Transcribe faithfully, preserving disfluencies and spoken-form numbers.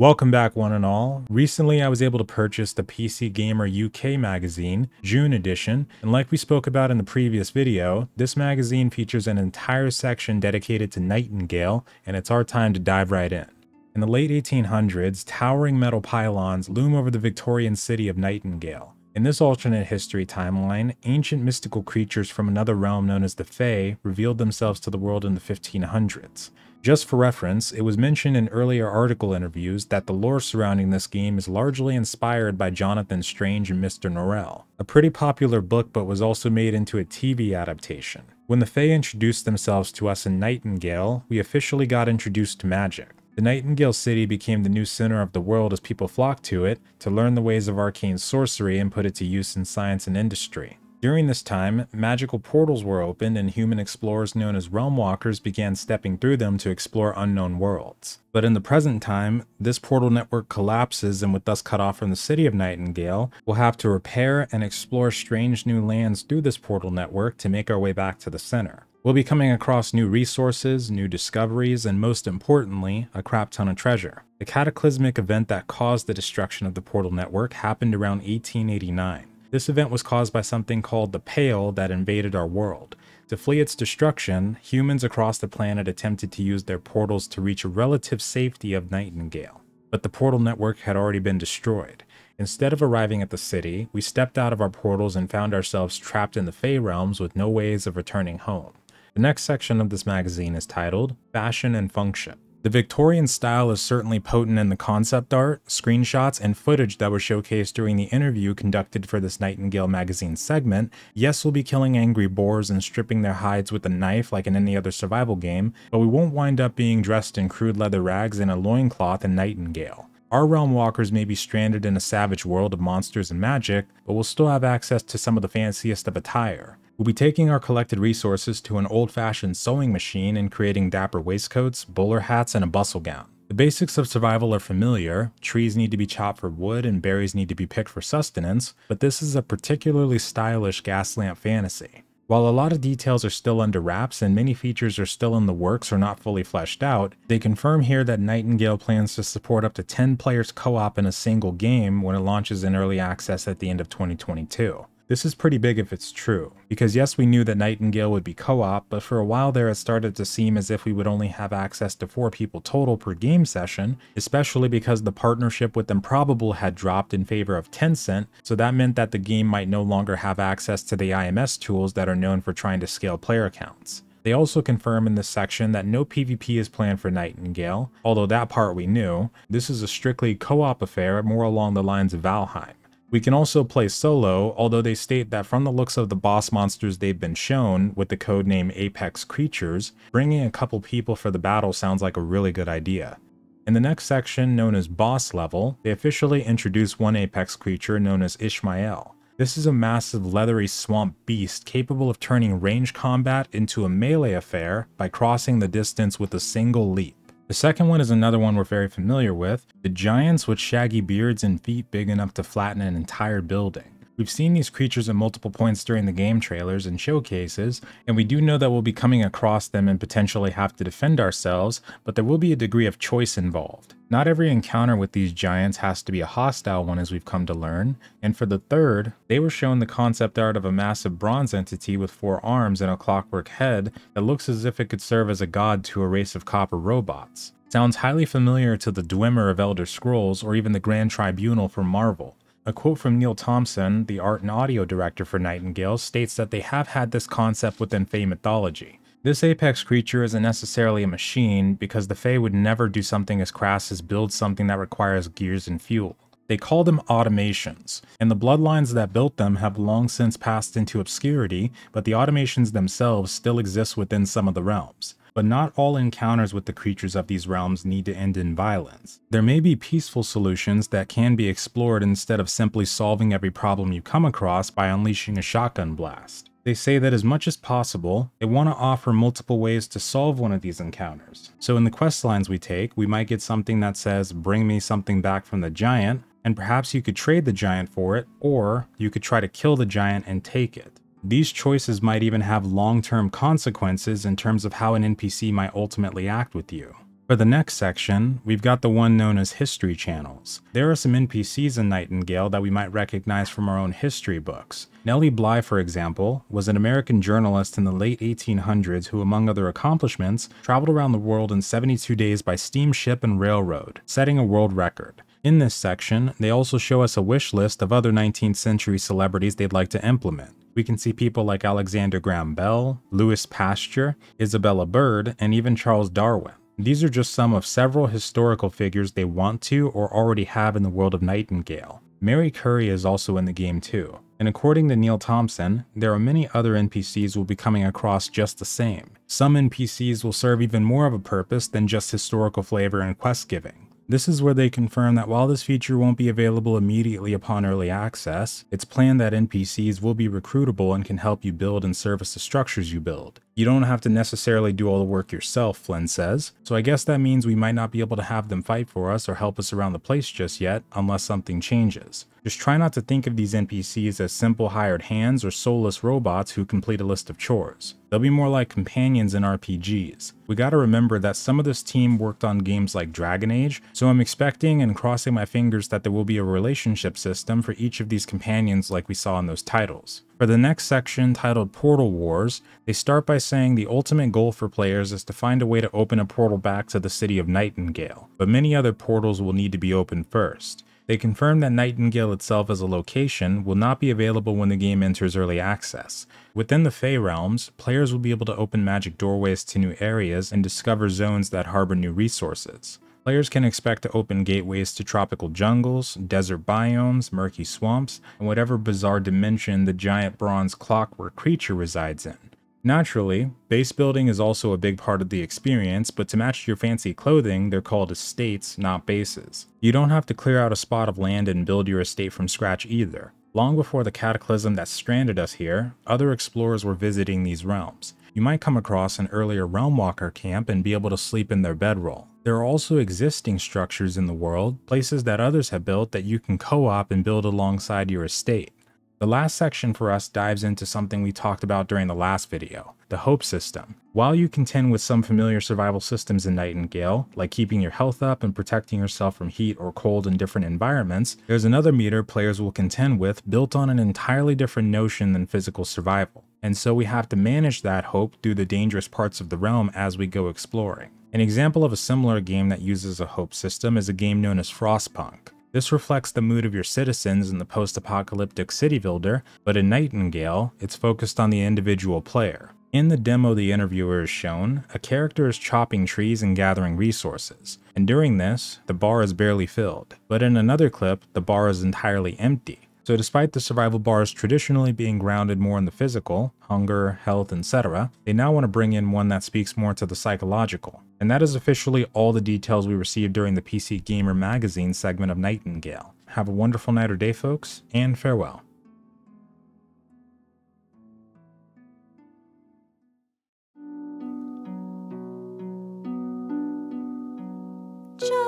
Welcome back, one and all. Recently, I was able to purchase the P C Gamer U K magazine, June edition, and like we spoke about in the previous video, this magazine features an entire section dedicated to Nightingale, and it's our time to dive right in. In the late eighteen hundreds, towering metal pylons loom over the Victorian city of Nightingale. In this alternate history timeline, ancient mystical creatures from another realm known as the Fae revealed themselves to the world in the fifteen hundreds. Just for reference, it was mentioned in earlier article interviews that the lore surrounding this game is largely inspired by Jonathan Strange and Mister Norrell, a pretty popular book but was also made into a T V adaptation. When the Fae introduced themselves to us in Nightingale, we officially got introduced to magic. The Nightingale City became the new center of the world as people flocked to it to learn the ways of arcane sorcery and put it to use in science and industry. During this time, magical portals were opened and human explorers known as Realmwalkers began stepping through them to explore unknown worlds. But in the present time, this portal network collapses and with thus cut off from the city of Nightingale, we'll have to repair and explore strange new lands through this portal network to make our way back to the center. We'll be coming across new resources, new discoveries, and most importantly, a crap ton of treasure. The cataclysmic event that caused the destruction of the portal network happened around eighteen eighty-nine. This event was caused by something called the Pale that invaded our world. To flee its destruction, humans across the planet attempted to use their portals to reach a relative safety of Nightingale, but the portal network had already been destroyed. Instead of arriving at the city, we stepped out of our portals and found ourselves trapped in the Fae realms with no ways of returning home. The next section of this magazine is titled Fashion and Function. The Victorian style is certainly potent in the concept art, screenshots, and footage that was showcased during the interview conducted for this Nightingale magazine segment. Yes, we'll be killing angry boars and stripping their hides with a knife like in any other survival game, but we won't wind up being dressed in crude leather rags and a loincloth in Nightingale. Our Realmwalkers may be stranded in a savage world of monsters and magic, but we'll still have access to some of the fanciest of attire. We'll be taking our collected resources to an old-fashioned sewing machine and creating dapper waistcoats, bowler hats, and a bustle gown. The basics of survival are familiar. Trees need to be chopped for wood and berries need to be picked for sustenance, but this is a particularly stylish gas lamp fantasy. While a lot of details are still under wraps and many features are still in the works or not fully fleshed out, they confirm here that Nightingale plans to support up to ten players co-op in a single game when it launches in early access at the end of twenty twenty-two. This is pretty big if it's true, because yes, we knew that Nightingale would be co-op, but for a while there it started to seem as if we would only have access to four people total per game session, especially because the partnership with Improbable had dropped in favor of Tencent, so that meant that the game might no longer have access to the I M S tools that are known for trying to scale player counts. They also confirm in this section that no PvP is planned for Nightingale, although that part we knew. This is a strictly co-op affair, more along the lines of Valheim. We can also play solo, although they state that from the looks of the boss monsters they've been shown, with the codename Apex Creatures, bringing a couple people for the battle sounds like a really good idea. In the next section, known as Boss Level, they officially introduce one Apex creature known as Ishmael. This is a massive leathery swamp beast capable of turning range combat into a melee affair by crossing the distance with a single leap. The second one is another one we're very familiar with, the giants with shaggy beards and feet big enough to flatten an entire building. We've seen these creatures at multiple points during the game trailers and showcases, and we do know that we'll be coming across them and potentially have to defend ourselves, but there will be a degree of choice involved. Not every encounter with these giants has to be a hostile one, as we've come to learn, and for the third, they were shown the concept art of a massive bronze entity with four arms and a clockwork head that looks as if it could serve as a god to a race of copper robots. Sounds highly familiar to the Dwemer of Elder Scrolls or even the Grand Tribunal from Marvel. A quote from Neil Thompson, the art and audio director for Nightingale, states that they have had this concept within Fae mythology. This apex creature isn't necessarily a machine, because the Fae would never do something as crass as build something that requires gears and fuel. They call them automations, and the bloodlines that built them have long since passed into obscurity, but the automations themselves still exist within some of the realms. But not all encounters with the creatures of these realms need to end in violence. There may be peaceful solutions that can be explored instead of simply solving every problem you come across by unleashing a shotgun blast. They say that as much as possible, they want to offer multiple ways to solve one of these encounters. So in the quest lines we take, we might get something that says, "Bring me something back from the giant," and perhaps you could trade the giant for it, or you could try to kill the giant and take it. These choices might even have long-term consequences in terms of how an N P C might ultimately act with you. For the next section, we've got the one known as History Channels. There are some N P Cs in Nightingale that we might recognize from our own history books. Nellie Bly, for example, was an American journalist in the late eighteen hundreds who, among other accomplishments, traveled around the world in seventy-two days by steamship and railroad, setting a world record. In this section, they also show us a wish list of other nineteenth century celebrities they'd like to implement. We can see people like Alexander Graham Bell, Louis Pasteur, Isabella Bird, and even Charles Darwin. These are just some of several historical figures they want to or already have in the world of Nightingale. Mary Curie is also in the game too, and according to Neil Thompson, there are many other N P Cs we'll be coming across just the same. Some N P Cs will serve even more of a purpose than just historical flavor and quest giving. This is where they confirm that while this feature won't be available immediately upon early access, it's planned that N P Cs will be recruitable and can help you build and service the structures you build. You don't have to necessarily do all the work yourself, Flynn says, so I guess that means we might not be able to have them fight for us or help us around the place just yet, unless something changes. Just try not to think of these N P Cs as simple hired hands or soulless robots who complete a list of chores. They'll be more like companions in R P Gs. We gotta remember that some of this team worked on games like Dragon Age, so I'm expecting and crossing my fingers that there will be a relationship system for each of these companions like we saw in those titles. For the next section, titled Portal Wars, they start by saying the ultimate goal for players is to find a way to open a portal back to the city of Nightingale, but many other portals will need to be opened first. They confirm that Nightingale itself as a location will not be available when the game enters early access. Within the Fae realms, players will be able to open magic doorways to new areas and discover zones that harbor new resources. Players can expect to open gateways to tropical jungles, desert biomes, murky swamps, and whatever bizarre dimension the giant bronze clockwork creature resides in. Naturally, base building is also a big part of the experience, but to match your fancy clothing, they're called estates, not bases. You don't have to clear out a spot of land and build your estate from scratch either. Long before the cataclysm that stranded us here, other explorers were visiting these realms. You might come across an earlier Realmwalker camp and be able to sleep in their bedroll. There are also existing structures in the world, places that others have built that you can co-op and build alongside your estate. The last section for us dives into something we talked about during the last video, the hope system. While you contend with some familiar survival systems in Nightingale, like keeping your health up and protecting yourself from heat or cold in different environments, there's another meter players will contend with built on an entirely different notion than physical survival. And so we have to manage that hope through the dangerous parts of the realm as we go exploring. An example of a similar game that uses a hope system is a game known as Frostpunk. This reflects the mood of your citizens in the post-apocalyptic city builder, but in Nightingale, it's focused on the individual player. In the demo the interviewer is shown, a character is chopping trees and gathering resources, and during this, the bar is barely filled. But in another clip, the bar is entirely empty. So despite the survival bars traditionally being grounded more in the physical, hunger, health, et cetera, they now want to bring in one that speaks more to the psychological. And that is officially all the details we received during the P C Gamer magazine segment of Nightingale. Have a wonderful night or day, folks, and farewell. Ciao.